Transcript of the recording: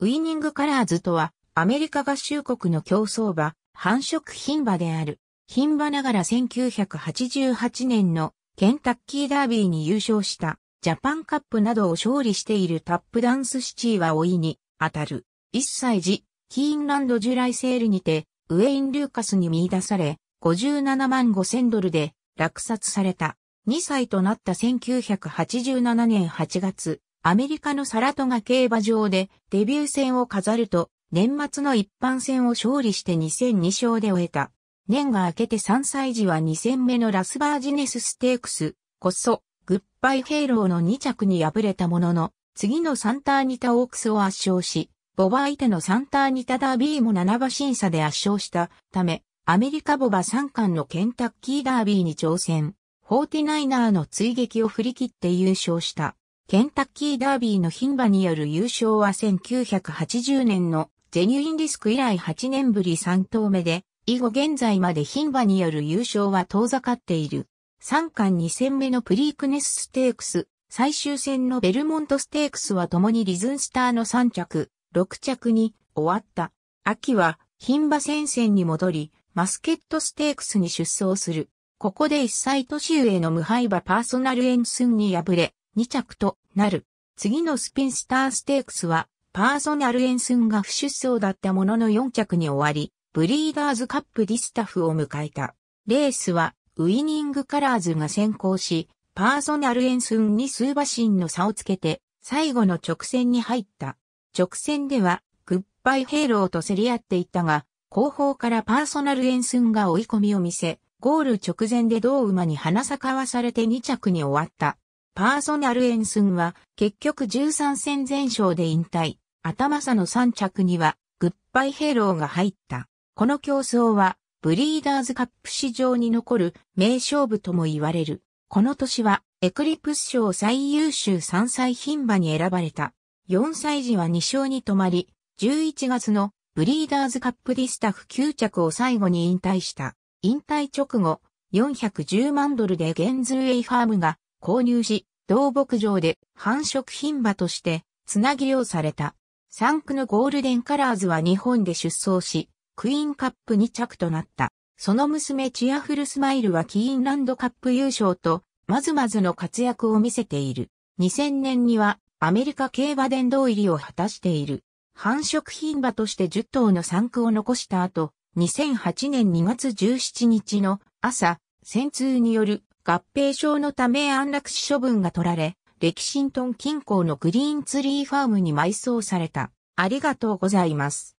ウィニングカラーズとは、アメリカ合衆国の競走馬、繁殖牝馬である。牝馬ながら1988年のケンタッキーダービーに優勝した、ジャパンカップなどを勝利しているタップダンスシチーは甥に当たる。1歳時、キーンランドジュライセールにて、ウェイン・ルーカスに見出され、$575,000で落札された。2歳となった1987年8月、アメリカのサラトガ競馬場でデビュー戦を飾ると、年末の一般戦を勝利して2戦2勝で終えた。年が明けて3歳時は2戦目のラスバージネスステークス、こそ、グッバイヘイローの2着に敗れたものの、次のサンターニタオークスを圧勝し、牡馬相手のサンターニタダービーも7馬身差で圧勝したため、アメリカ牡馬3冠のケンタッキーダービーに挑戦。49ersの追撃を振り切って優勝した。ケンタッキーダービーの牝馬による優勝は1980年のジェニュインリスク以来8年ぶり3頭目で、以後現在まで牝馬による優勝は遠ざかっている。3冠2戦目のプリークネスステークス、最終戦のベルモントステークスは共にリズンスターの3着、6着に終わった。秋は牝馬戦線に戻り、マスケットステークスに出走する。ここで1歳年上の無敗馬パーソナルエンスンに敗れ、2着となる。次のスピンスターステークスは、パーソナルエンスンが不出走だったものの4着に終わり、ブリーダーズカップディスタフを迎えた。レースは、ウィニングカラーズが先行し、パーソナルエンスンに数馬身の差をつけて、最後の直線に入った。直線では、グッバイヘイローと競り合っていたが、後方からパーソナルエンスンが追い込みを見せ、ゴール直前で同馬に花咲かわされて2着に終わった。パーソナルエンスンは、結局13戦全勝で引退。頭差の3着には、グッバイヘイローが入った。この競争は、ブリーダーズカップ史上に残る名勝負とも言われる。この年は、エクリプス賞最優秀3歳牝馬に選ばれた。4歳時は2勝に止まり、11月のブリーダーズカップディスタフ9着を最後に引退した。引退直後、$4,100,000でゲンズウェイファームが購入し、同牧場で繁殖牝馬として、つなぎをされた。3区のゴールデンカラーズは日本で出走し、クイーンカップ2着となった。その娘チアフルスマイルはキーンランドカップ優勝と、まずまずの活躍を見せている。2000年にはアメリカ競馬殿堂入りを果たしている。繁殖牝馬として10頭の3区を残した後、2008年2月17日の朝、戦痛による合併症のため安楽死処分が取られ、レキシントン近郊のグリーンツリーファームに埋葬された。ありがとうございます。